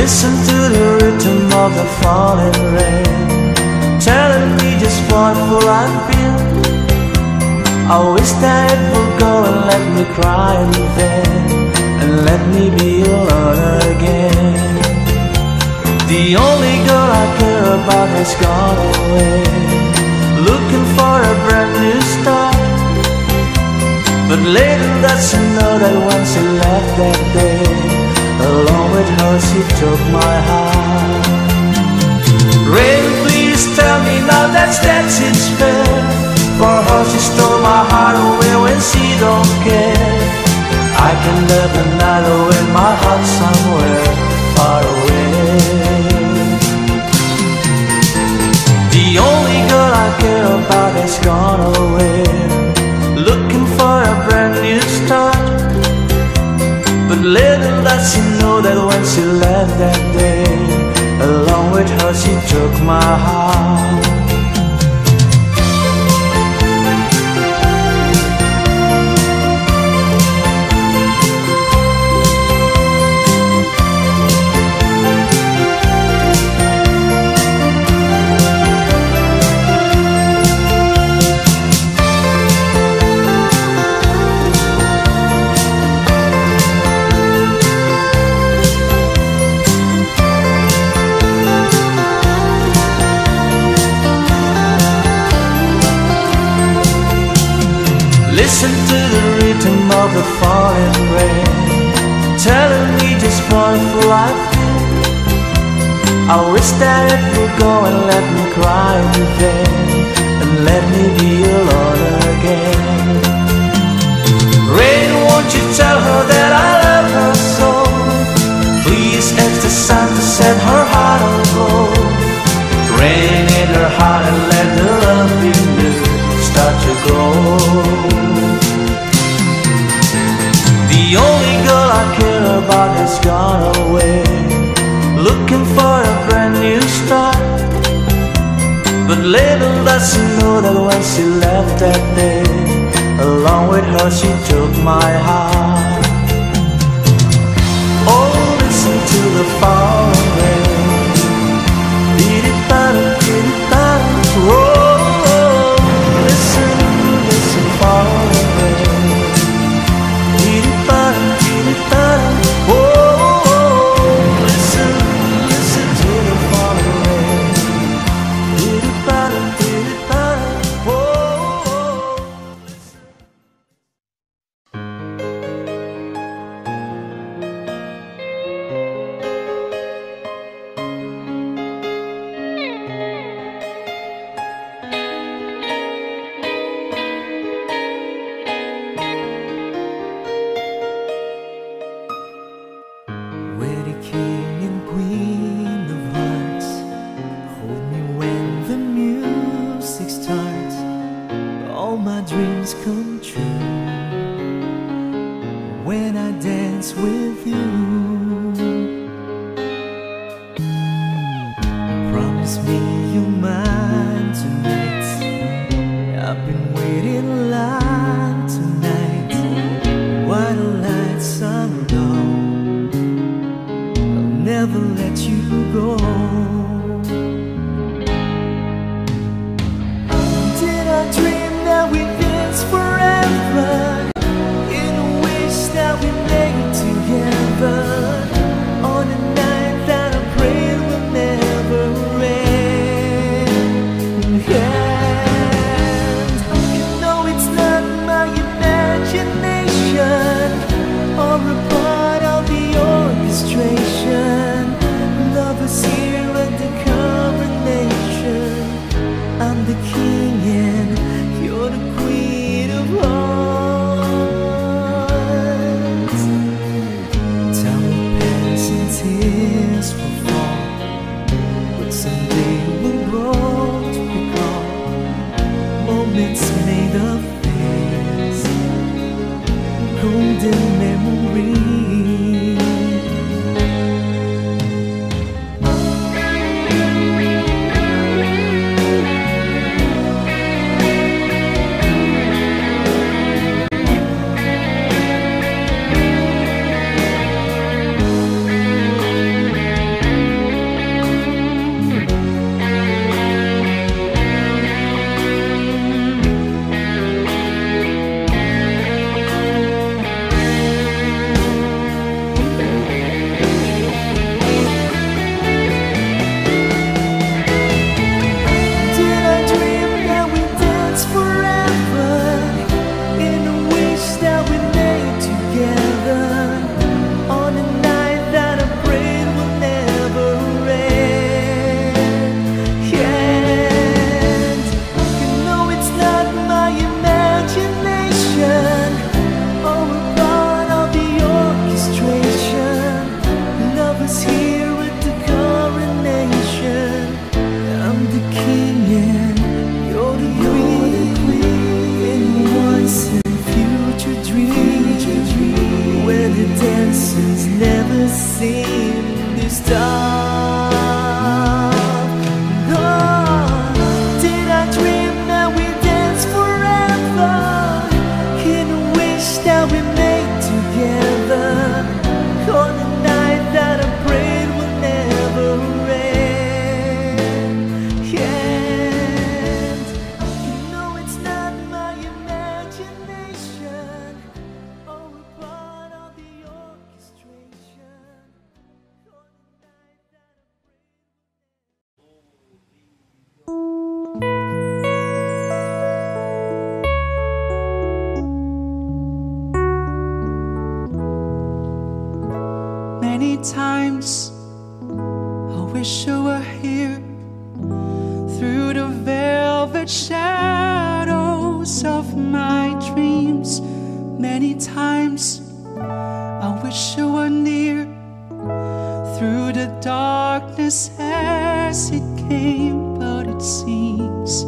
Listen to the rhythm of the falling rain, telling me just what will I feel. I wish that it would go and let me cry in vain, and let me be alone again. The only girl I care about has gone away, looking for a brand new start. But little does she know that when she left that day, along with her she took my heart. Rain, please tell me now that it's fair. For her she stole my heart away when she don't care. I can live the night away in my heart somewhere far away. The only girl I care about has gone away, looking for a brand new start. But little does she know that when she left that day, along with her she took my heart. Listen to the rhythm of the falling rain, telling me just what will I feel. I wish that it would go and let me cry in vain, and let me be alone again. Rain, won't you tell her that I love her so? Please ask the sun to set her heart on glow. Rain in her heart and let the love be new, start to grow. The only girl I care about has gone away, looking for a brand new start. But little does she know that when she left that day, along with her she took my heart. Oh, listen to the falling rain. Oh, listen to this falling rain. seen this time. Oh, did I dream that we dance forever in a wish that we made together on a night that I prayed will never end? Yeah, you know it's not my imagination. Oh, we're part of the orchestration. Many times I wish I were here through the velvet shadows of my dreams. Many times I wish I were near through the darkness as it came, but it seems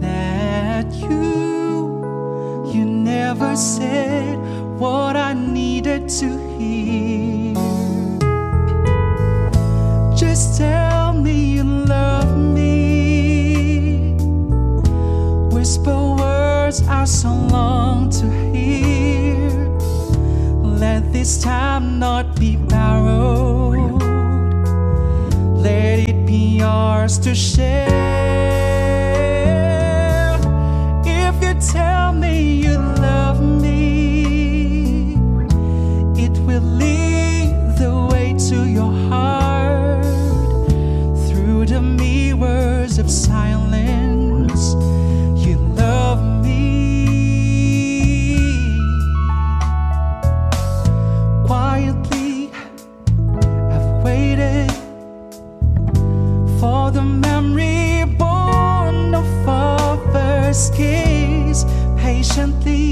that you never said what I needed to hear. Just tell me you love me. Whisper words I so long to hear. Let this time not be borrowed. Let it be ours to share. If you tell me you love me, it will lead the way to your heart. Through the mirrors of silence, you love me. Quietly, I've waited for the memory born of our first kiss. Patiently,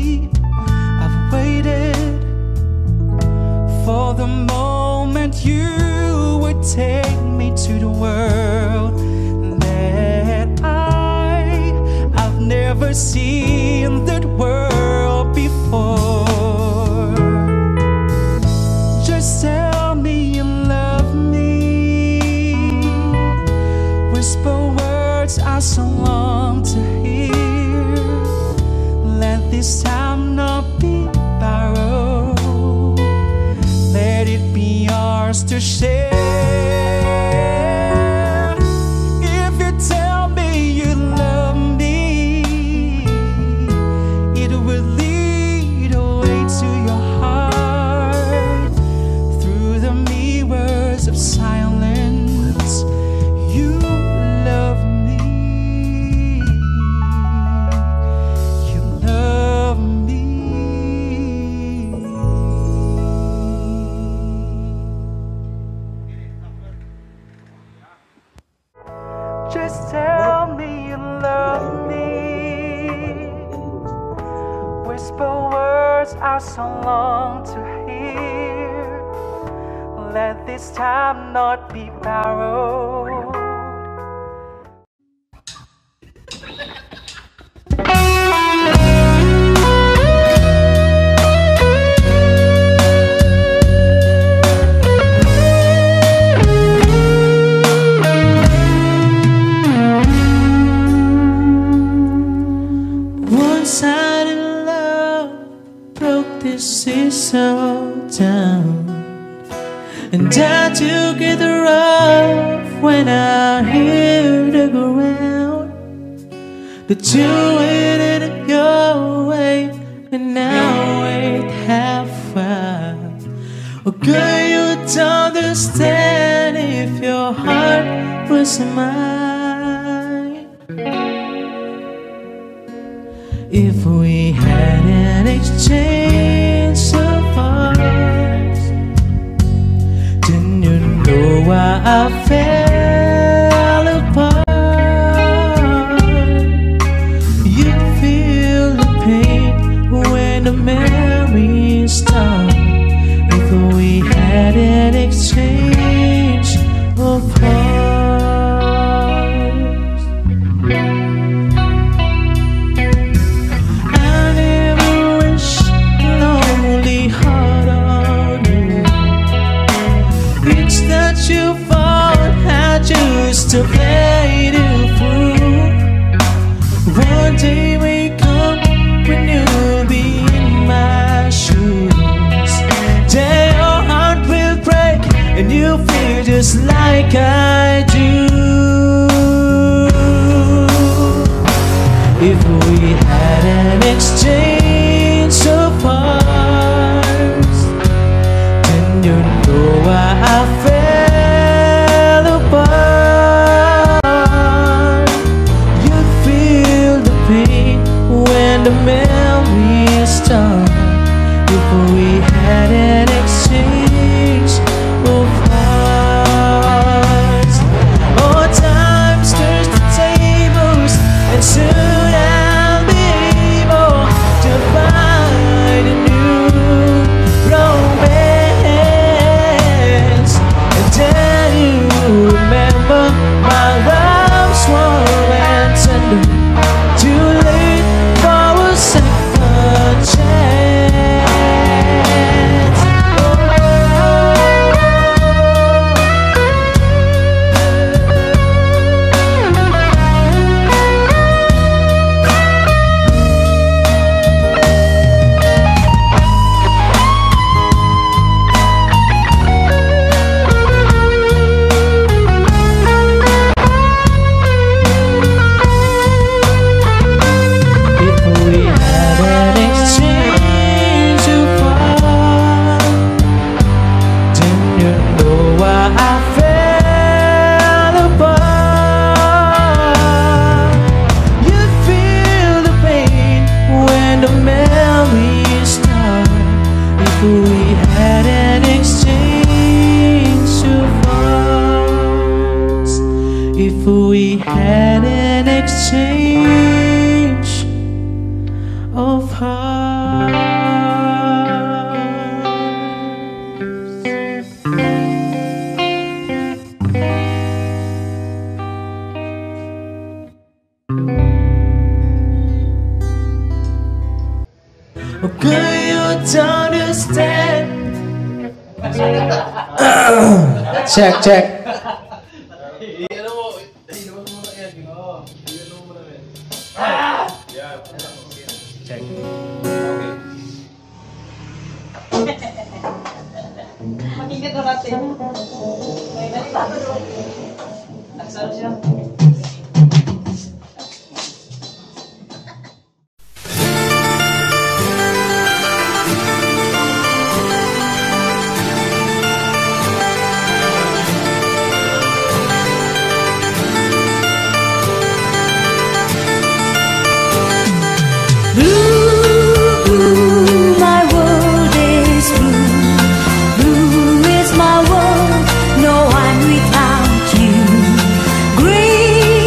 I've waited for the moment you would take me to the world that I've never seen that world before. Just tell me you love me. Whisper words I so long to hear. Let this time not be borrowed. Let it be ours to share. If you tell me you love me, it will lead the way to your heart. Through the mirrors of silence, you love me. You love me. Just tell me you love me. Whisper words I so long to hear. Let this time not be borrowed. One-sided love broke this seesaw down, and I took it rough when I hit the ground. But you waited your way, and now it halfway. Oh girl, you'd understand if your heart was mine. If we had an exchange of hearts, then you know why I fell apart. You'd feel the pain when the memory is done. If we had an exchange of hearts. that you fall, I choose to play the fool. One day wake up when you'll be in my shoes. Then your heart will break and you'll feel just like I do. If we had an exchange of hearts, then you'd know why I fell apart. You'd feel the pain when the memory is done. If we had an exchange of hearts. Oh, time stirs the tables and soon check. Check. Okay. Without you, green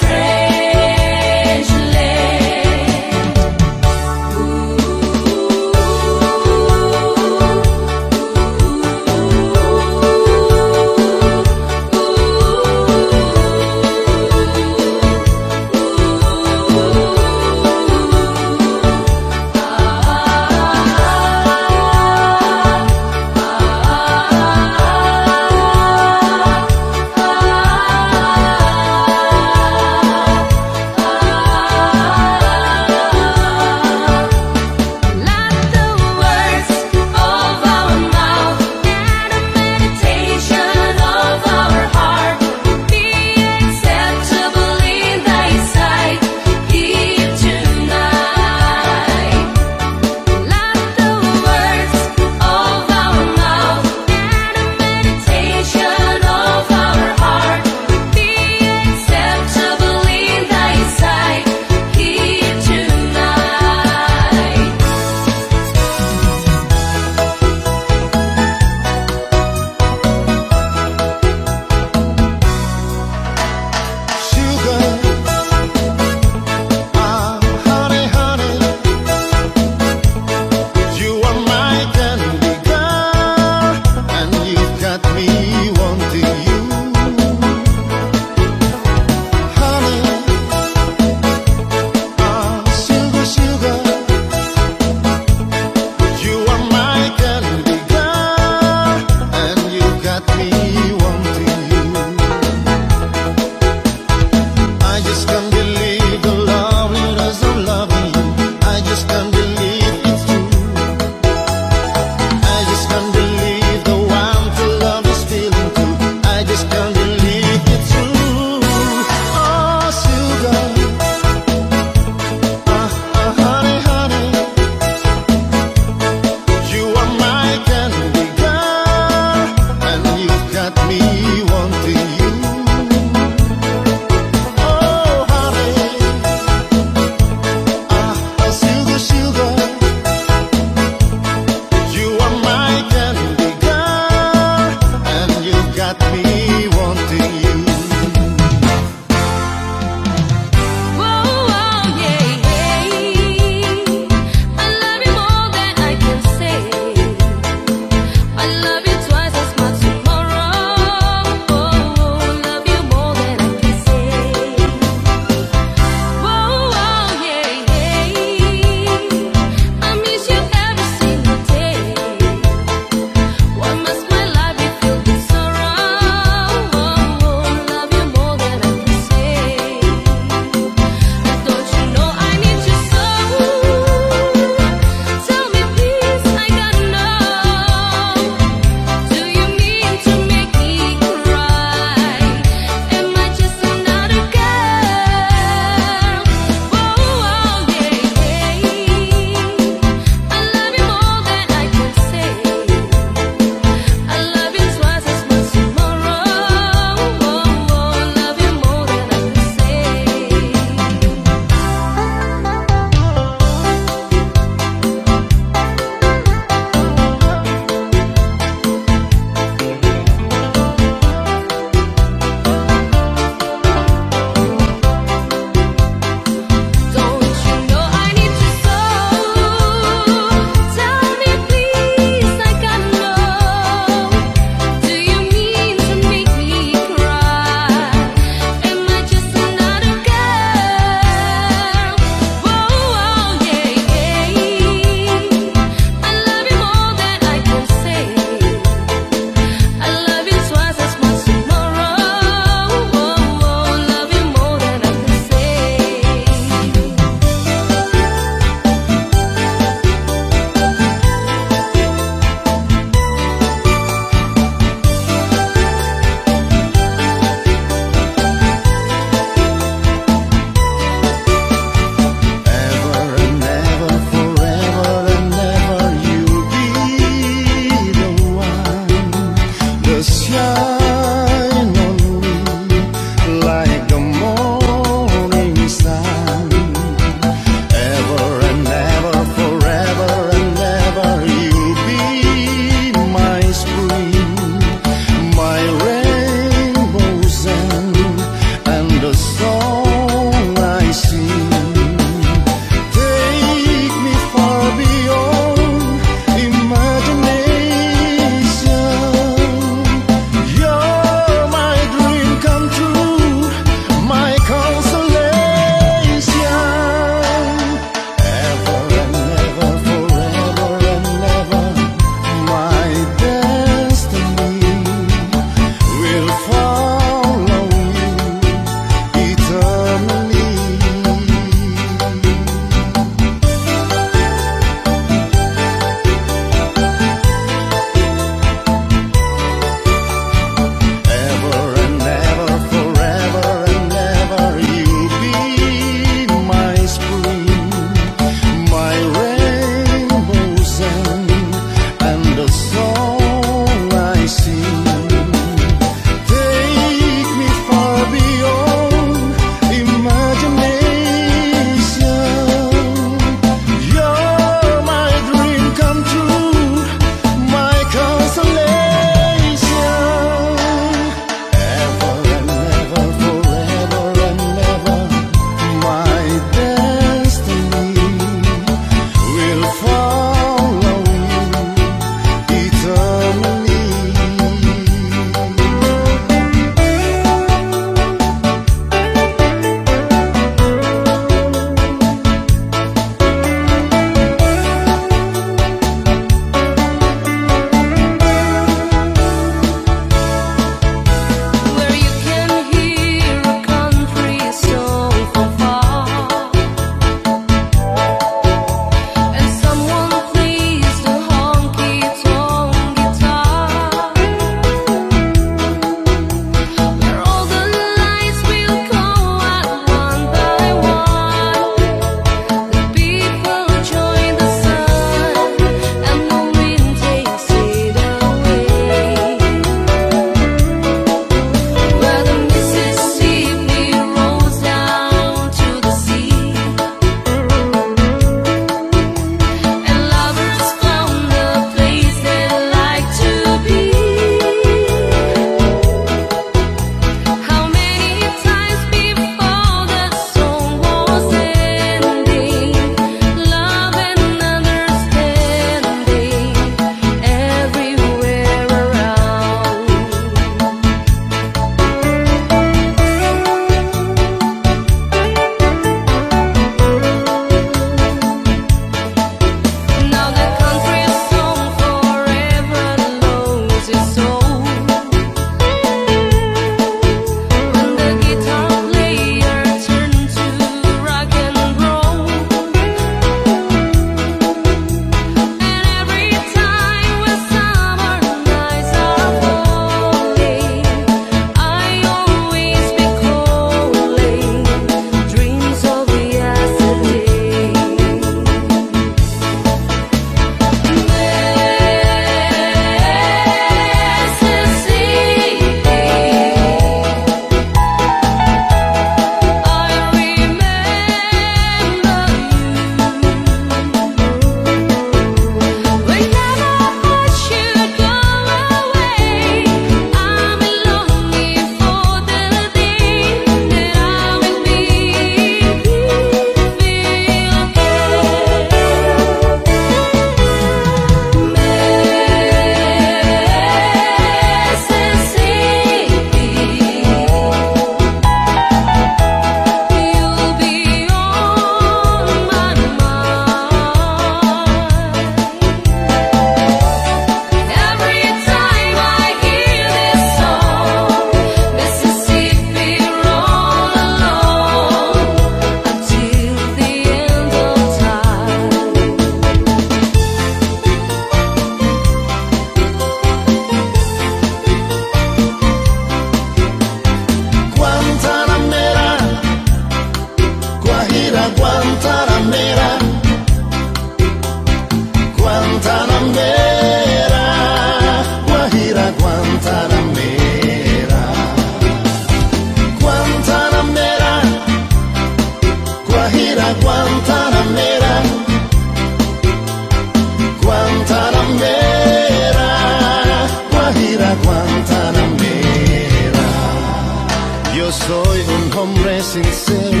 Soy un hombre sincero,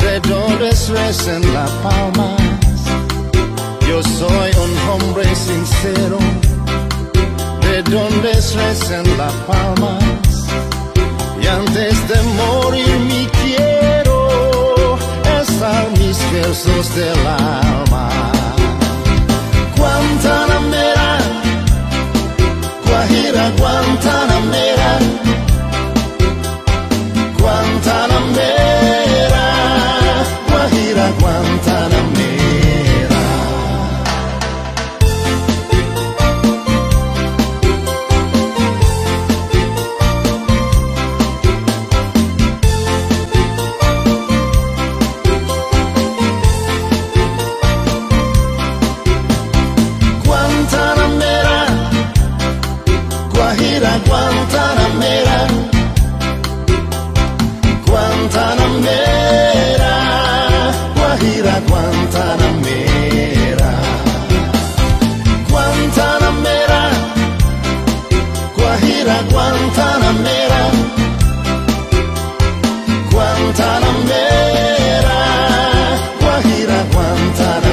de Dolores Res en La Palma. Yo soy un hombre sincero, de Dolores Res en La Palma. Y antes de morir me quiero estar mis versos del alma. Guantanamera, Guajira, Guantanamera, Guantanamera, Guajira, Guantanamera. Guantanamera, Guajira, Guantanamera, Guantanamera, Guajira, Guantanamera. Guantanamera, Guajira, Guantanamera, Guantanamera, Guajira, Guantanamera.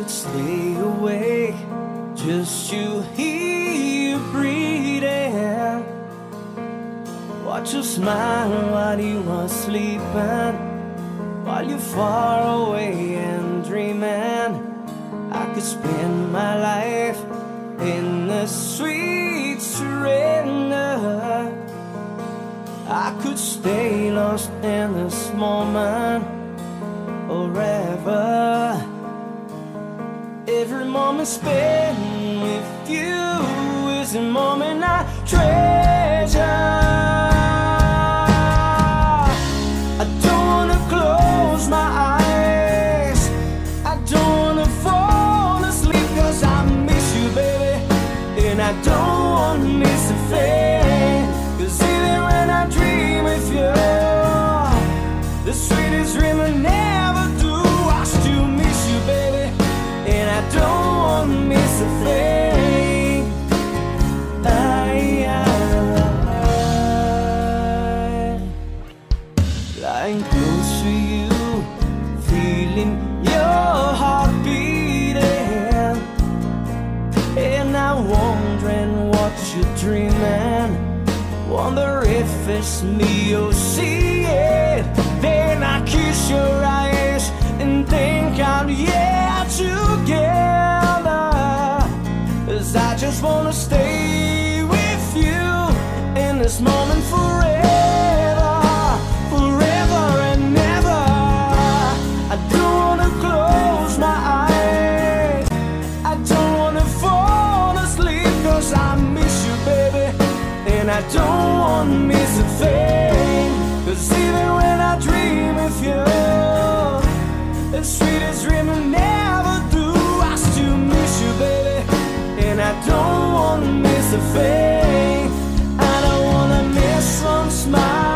could stay awake just to hear you breathing. Watch you smile while you are sleeping, while you're far away and dreaming. I could spend my life in the sweet surrender. I could stay lost in this moment forever. Every moment spent with you is a moment I treasure. I don't wanna close my eyes, I don't wanna fall asleep, 'cause I miss you, baby, and I don't wanna miss a thing. 'Cause even when I dream of you, the sweetest dream I never do. I still miss you, baby, and I don't wanna miss a thing. Lying close to you, feeling your heart beating, and I wondering what you're dreaming. Wonder if it's me you'll see it. Then I kiss your eyes and think I'm yeah together. 'Cause I just wanna stay with you in this moment forever, forever and ever. I don't wanna close my eyes, I don't wanna fall asleep, 'cause I miss you, baby, and I don't wanna miss a thing. 'Cause even when I dream of you, the sweetest dream I never do. I still miss you, baby, and I don't wanna miss a thing. I don't wanna miss one smile,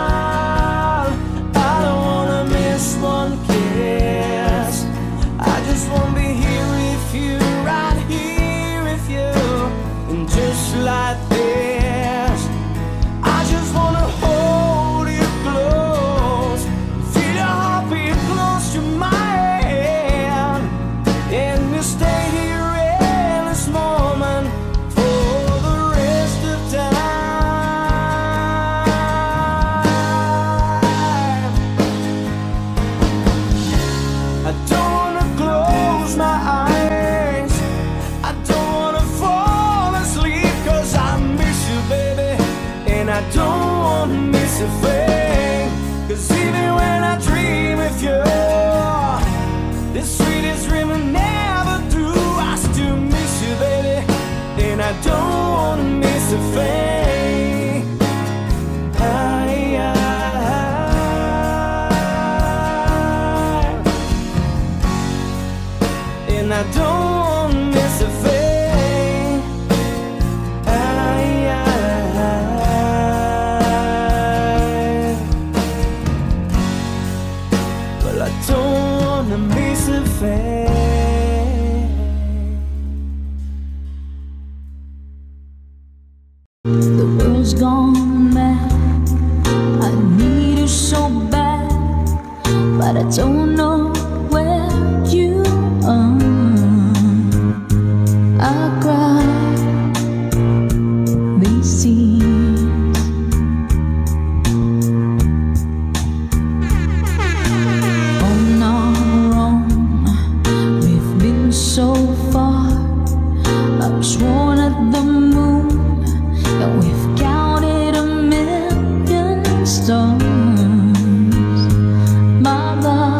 like this. I just wanna hold you close, feel your heartbeat close to mine, and we'll stay here in this moment for the rest of time. I don't wanna close my eyes, I don't wanna fall, I don't wanna miss a thing. 'Cause even when I dream of you, the sweetest dream I never do. I still miss you, baby, and I don't wanna miss a thing. And I don't wanna miss a thing. The world's gone mad, I need you so bad, but I don't know where you are. I cry these tears, on our own we've been so far. I've sworn at the moon, we've counted a million stars, my love.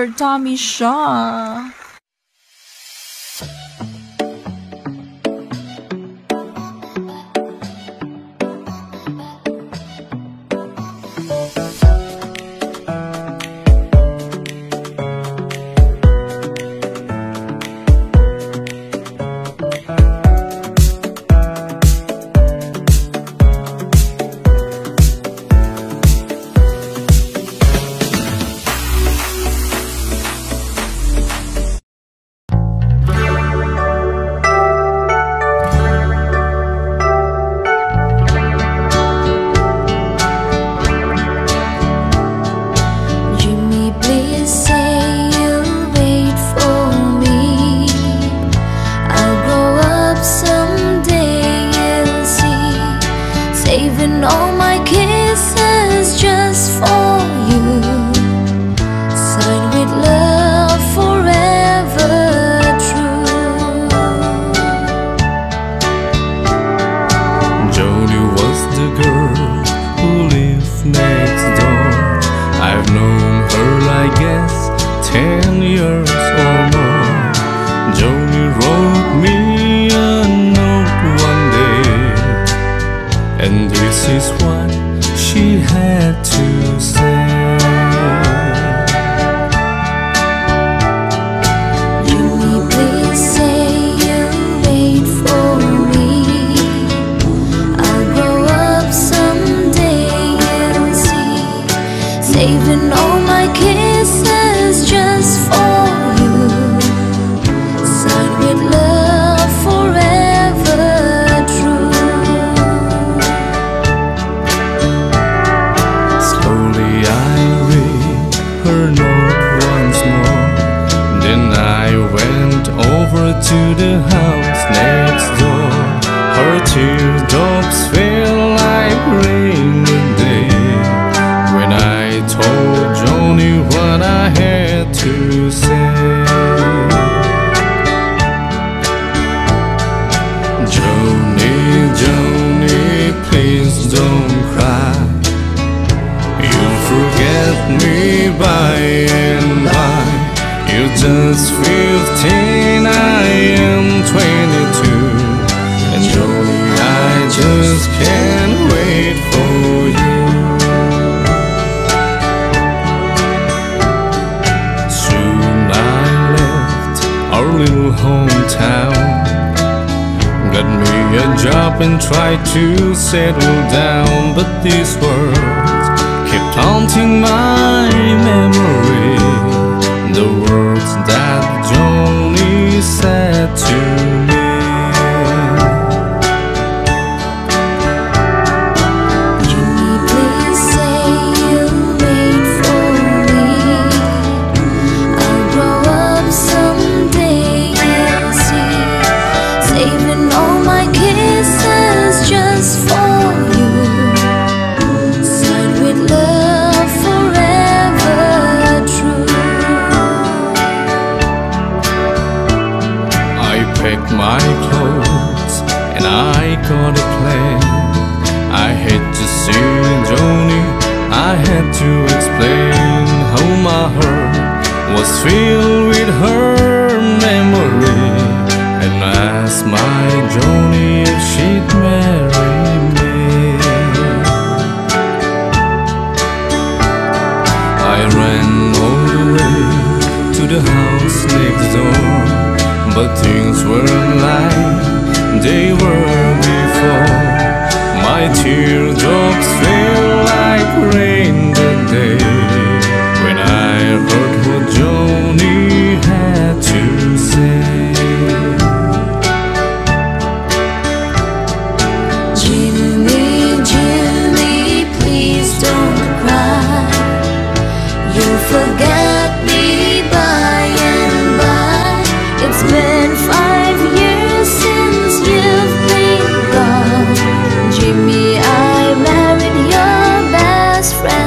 Mr. Tommy Shaw. Friend.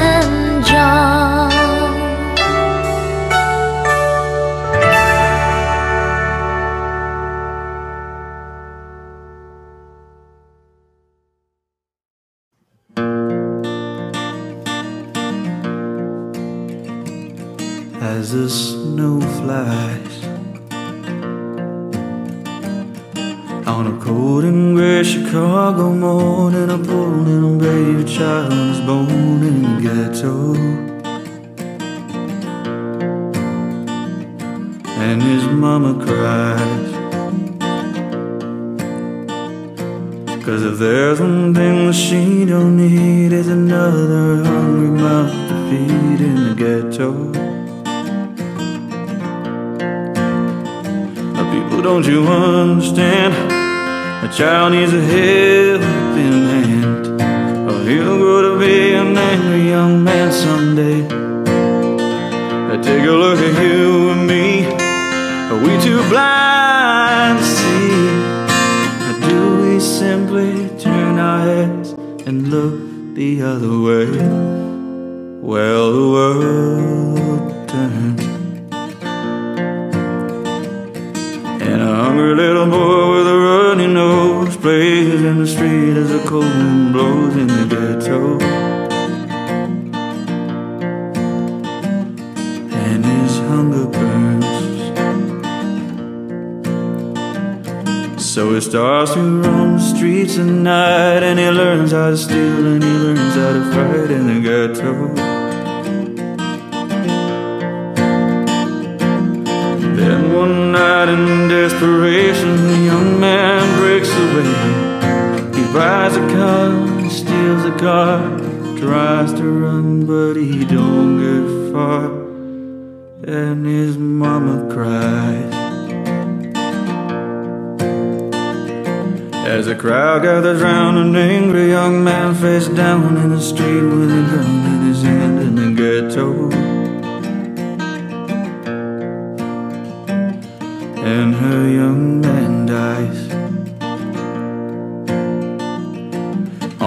as the snow flies on a cold and gray Chicago morning. I pulled in a baby child was born in the ghetto, and his mama cries. 'Cause if there's one thing that she don't need, is another hungry mouth to feed in the ghetto. Now people, don't you understand? A child needs a helping hand, or he'll grow to be an angry young man someday. Now take a look at you and me, are we too blind to see? Simply turn our heads and look the other way. Well, the world turned, and a hungry little boy with a runny nose plays in the street as the cold wind blows in the ghetto, and his hunger burns. So he starts to roam the streets at night, and he learns how to steal, and he learns how to fight in the ghetto. Then one night in desperation, the young man breaks away. He buys a car, steals a car, tries to run, but he don't get far, and his mama cries. As the crowd gathers round, an angry young man face down in the street with a gun in his hand in the ghetto, and her young man dies.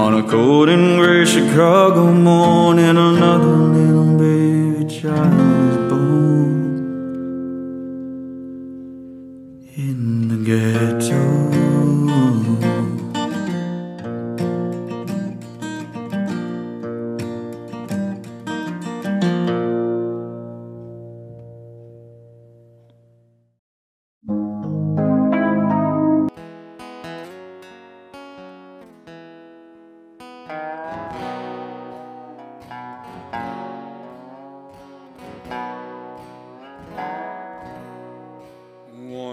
On a cold and gray Chicago morning, another little baby child is born in the ghetto.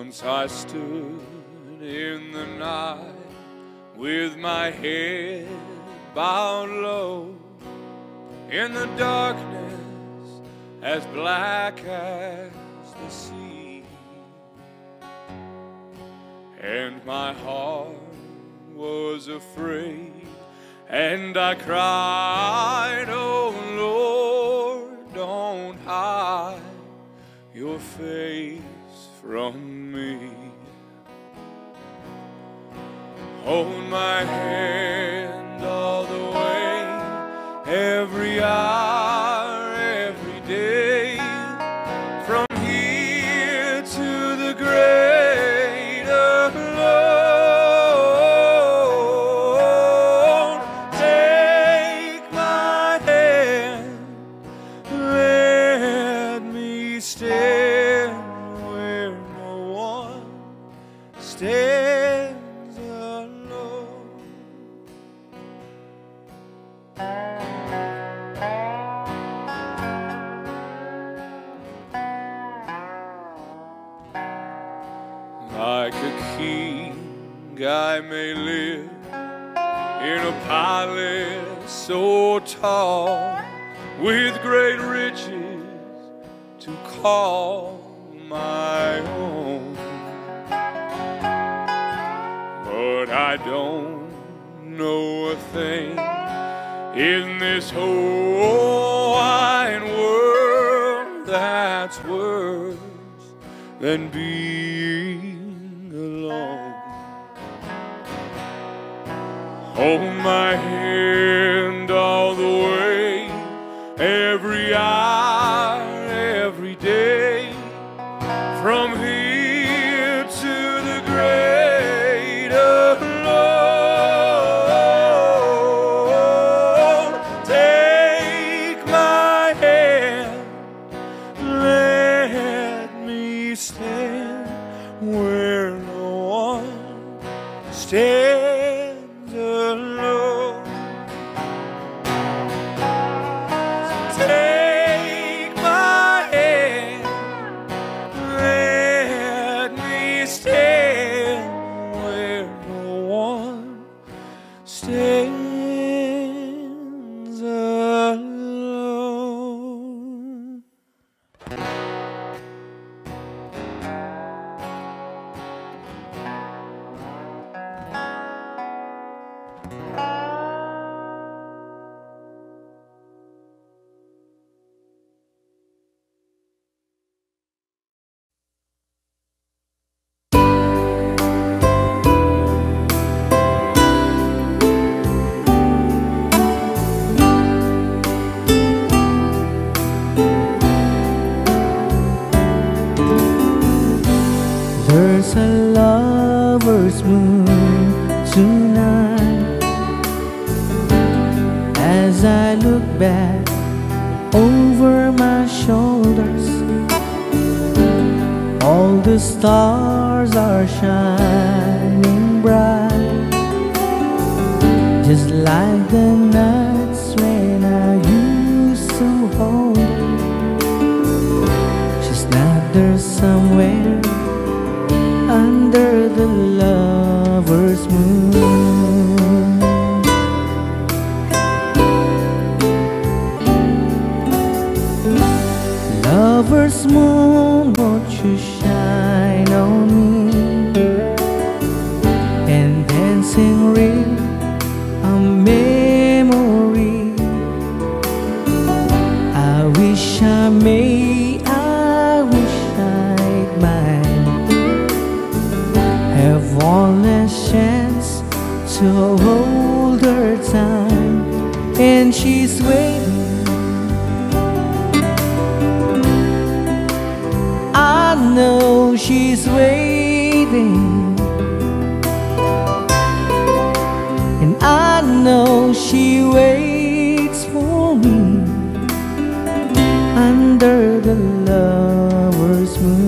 Once I stood in the night with my head bowed low, in the darkness as black as the sea, and my heart was afraid, and I cried, "Oh Lord, don't hide your face from me. Hold my hand all the way, every hour, every day, from here to the greater Lord. Take my hand, let me stay. Stands alone." Like a king I may live in a palace so tall, with great riches to call my own, but I don't know a thing in this whole wide world that's worse than being alone. Hold my hand all the way, every hour, every day, from here to the grave. Take my hand, where no one stands alone. So take my hand, let me stand where no one stands alone. There's a lover's moon tonight. As I look back over my shoulders, all the stars are shining bright, just like the nights when I used to hold her. She's not there somewhere under the lover's moon. Lover's moon, won't you shine on me and dance and reel a memory. I wish I may, I wish I'd might have one last chance to hold her time, and she's waiting. I know she's waiting, and I know she waits for me under the lover's moon.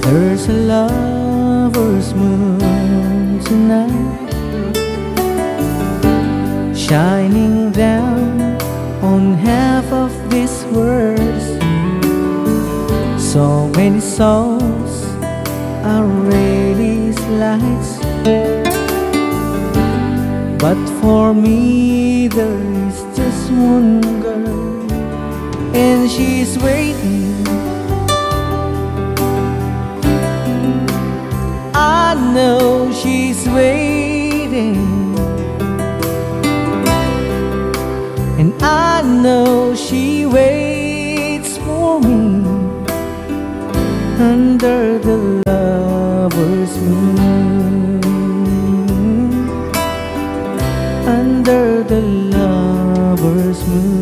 There's a lover's moon tonight, shining down on half of this world. So many souls are raised lights, but for me there is just one girl, and she's waiting. I know she's waiting, and I know she waits for me under the lover's moon, under the lover's moon.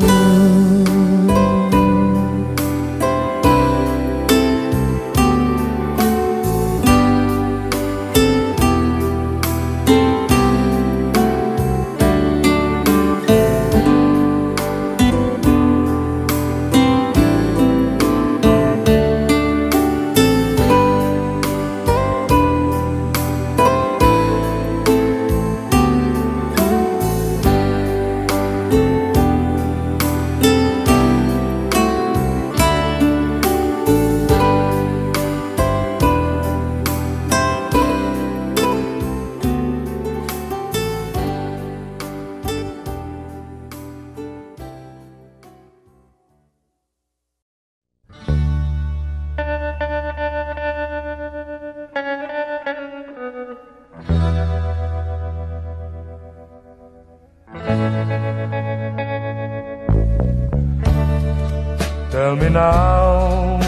Tell me now,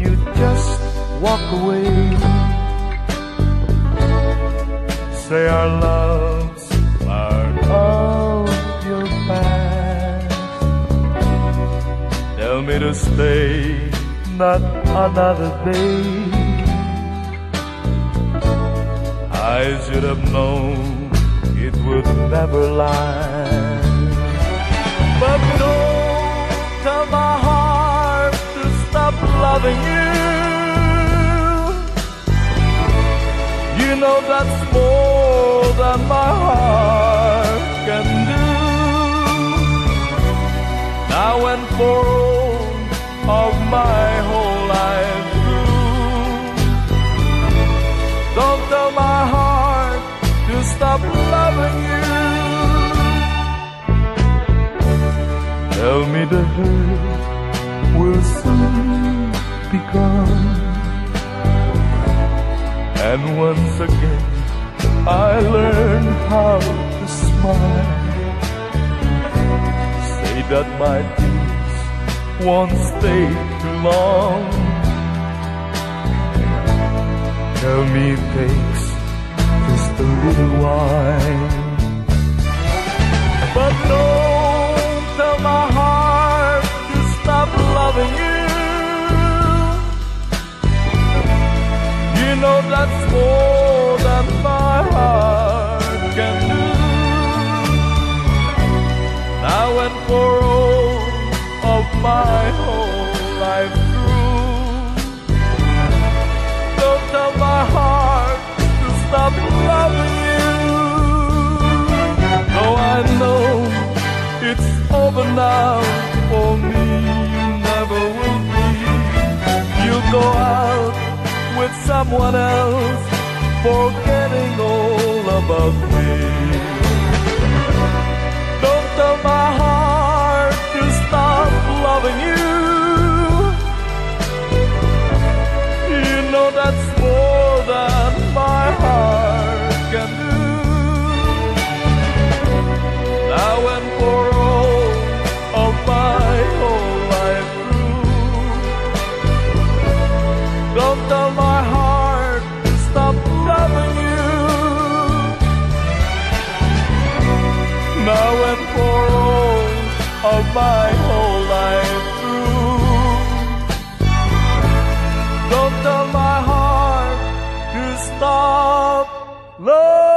you just walk away, say our love's part of your past. Tell me to stay, not another day. I should have known it would never last. But don't tell my heart to stop loving you. You know that's more than my heart can do. Now and for all of my whole life through, don't tell my heart to stop loving you. Tell me the hurt will soon be gone, and once again I learn how to smile. Say that my tears won't stay too long. Tell me it takes just a little while. But no, my heart to stop loving you. You know that's more than my heart can do. Now and for all of my whole life through, don't tell my heart to stop loving you. Though I know it's over now for me, you never will be. You go out with someone else, forgetting all about me. Don't tell my heart to stop loving you. You know that's more than my heart can do. Now and for my whole life through, don't tell my heart to stop loving you. Now and for all of my whole life through, don't tell my heart to stop loving you.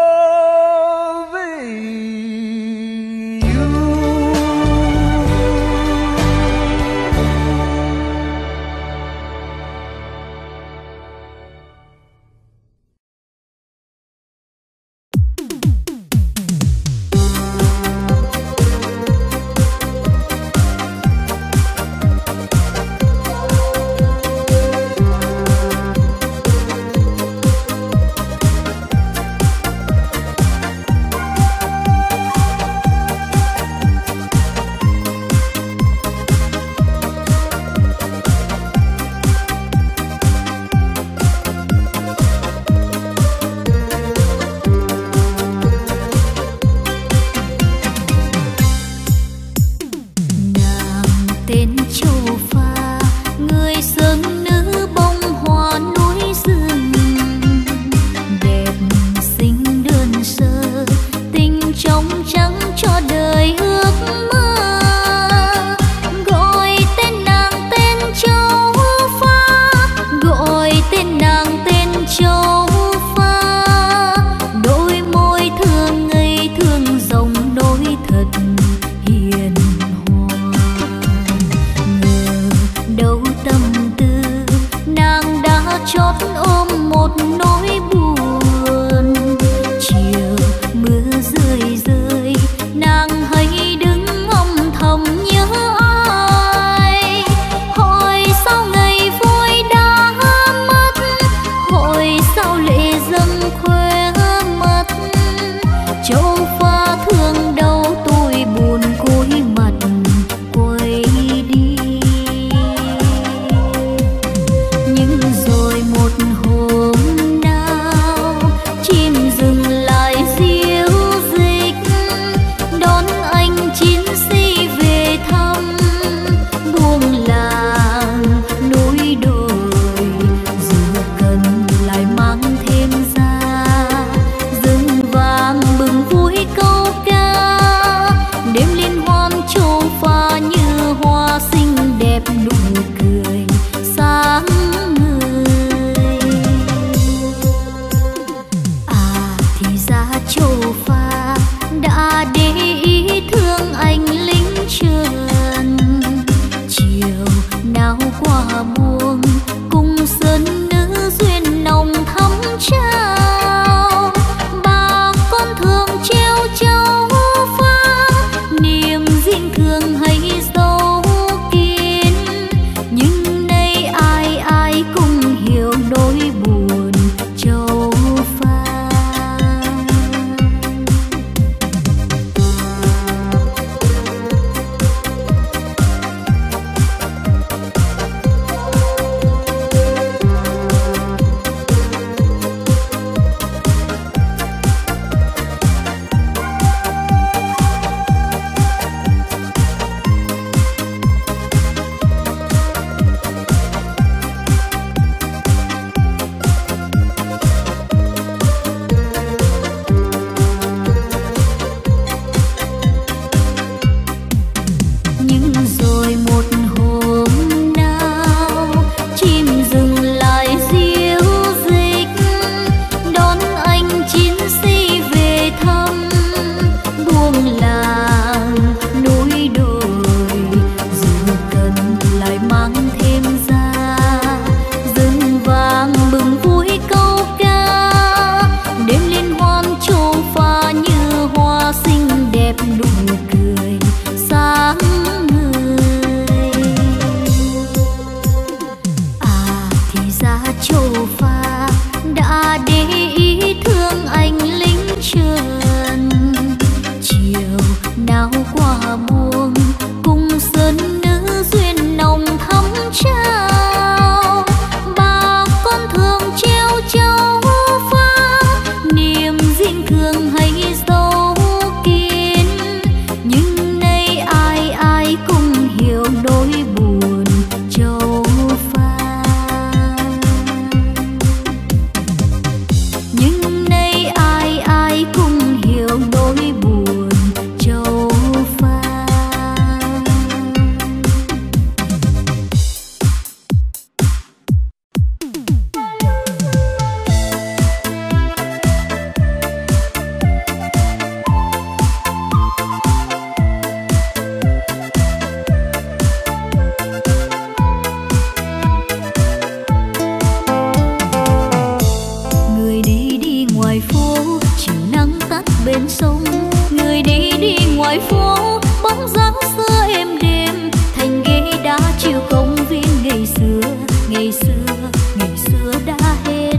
dòng sông, người đi đi ngoài phố, bóng dáng xưa êm đềm, thành ghế đá chiều công viên ngày xưa, ngày xưa, ngày xưa đã hết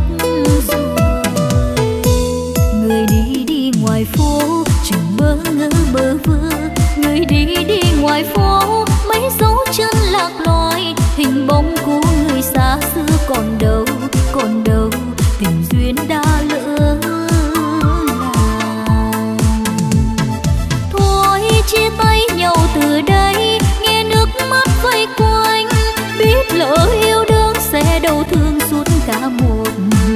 rồi. Người đi đi ngoài phố, chẳng bỡ ngỡ bơ vơ, người đi đi ngoài phố, mấy dấu chân lạc loài, hình bóng của người xa xưa còn đâu, còn đâu, tình duyên đã lỡ. Chia tay nhau từ đây, nghe nước mắt vây quanh, biết lỡ yêu đương sẽ đau thương suốt cả một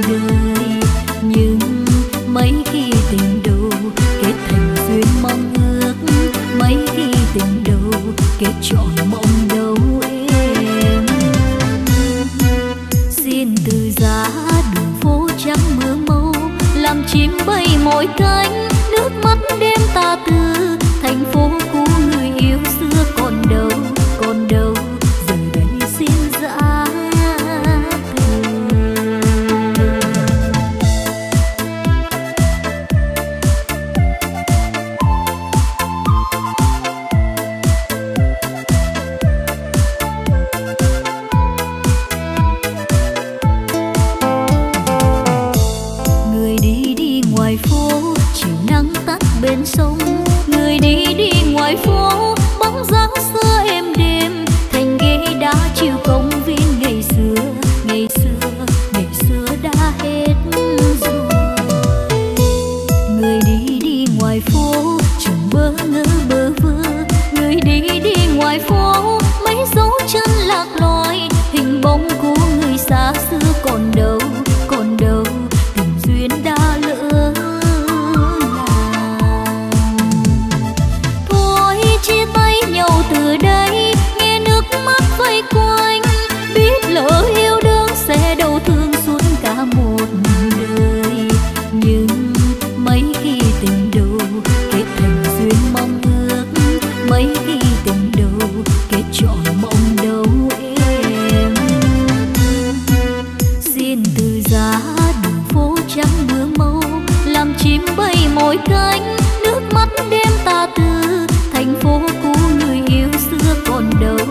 đời. Nhưng mấy khi tình đầu kết thành duyên mong ước, mấy khi tình đầu kết trọn mộng đâu em. Xin từ giá đường phố trắng mưa màu, làm chim bay mỗi cánh, nước mắt đêm tà tư. Thành phố của người yêu xưa còn đâu, giờ đây xin giã từ. Người đi đi ngoài phố, chiều nắng tắt bên sông, người đi đi ngoài phố, bóng dáng xưa êm đêm, thành ghế đá chiều công viên ngày xưa, ngày xưa, ngày xưa đã hết rồi. Người đi đi ngoài phố, chẳng bỡ ngỡ bơ vơ, người đi đi ngoài phố, mấy dấu chân lạc loài, hình bóng của người xa xưa còn đâu, tình duyên đã lỡ. Chia tay nhau từ đây, nghe nước mắt vây quanh, biết lỡ yêu đương sẽ đau thương suốt cả một đời. Nhưng mấy khi tình đầu kết thành duyên mong ước, mấy khi tình đầu kết trọn mộng đâu em. Xin từ giá đường phố trắng mưa màu, làm chim bay mỗi cánh, nước mắt đêm tà tư. Thành phố của người yêu xưa còn đâu,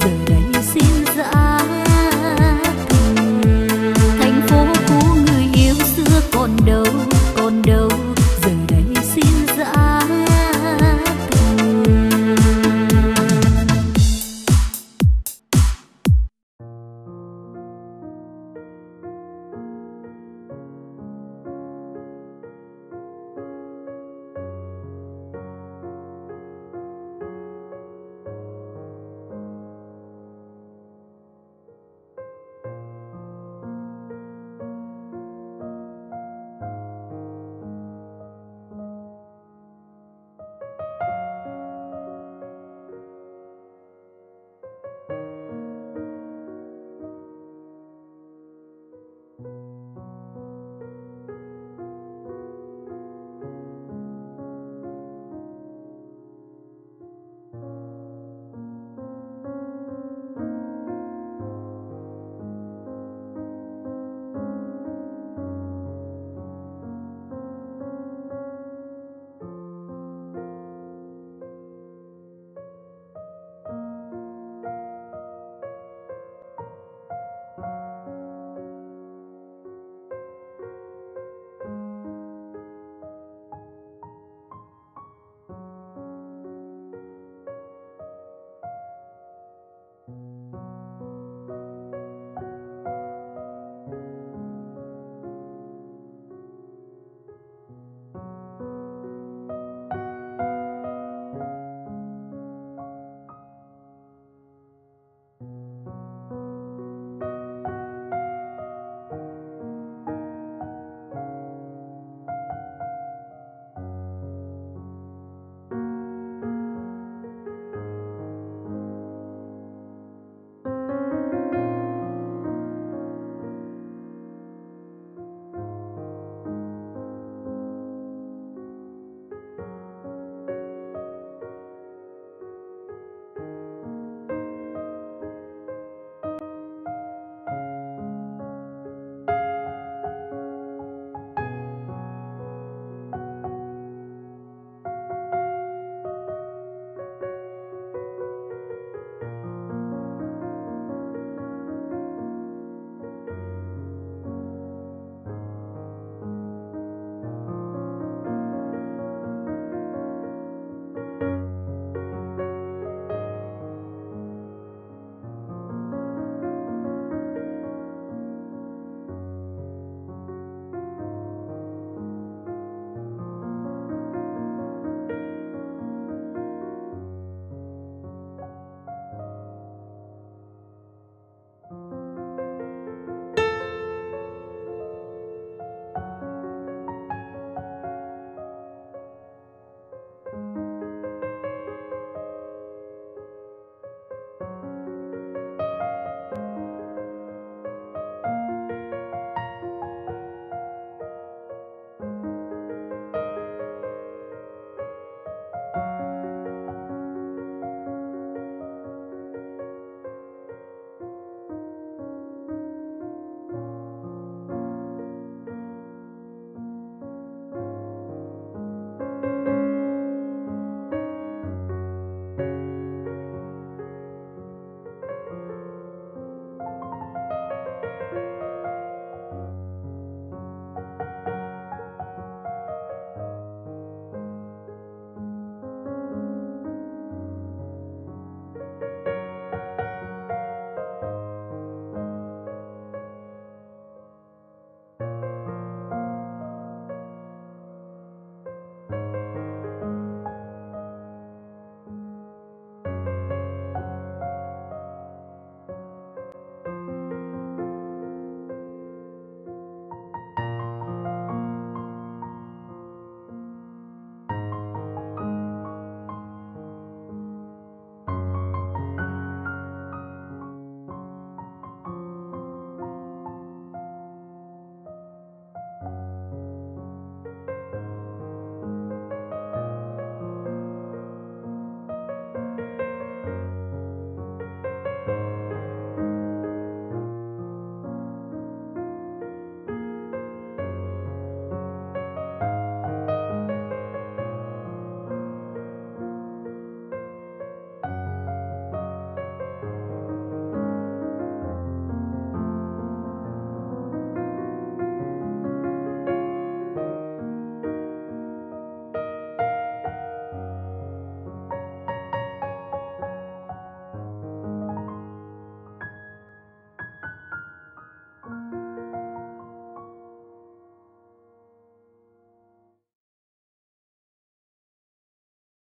giờ đây xin giã từ. Thành phố của người yêu xưa còn đâu, còn đâu.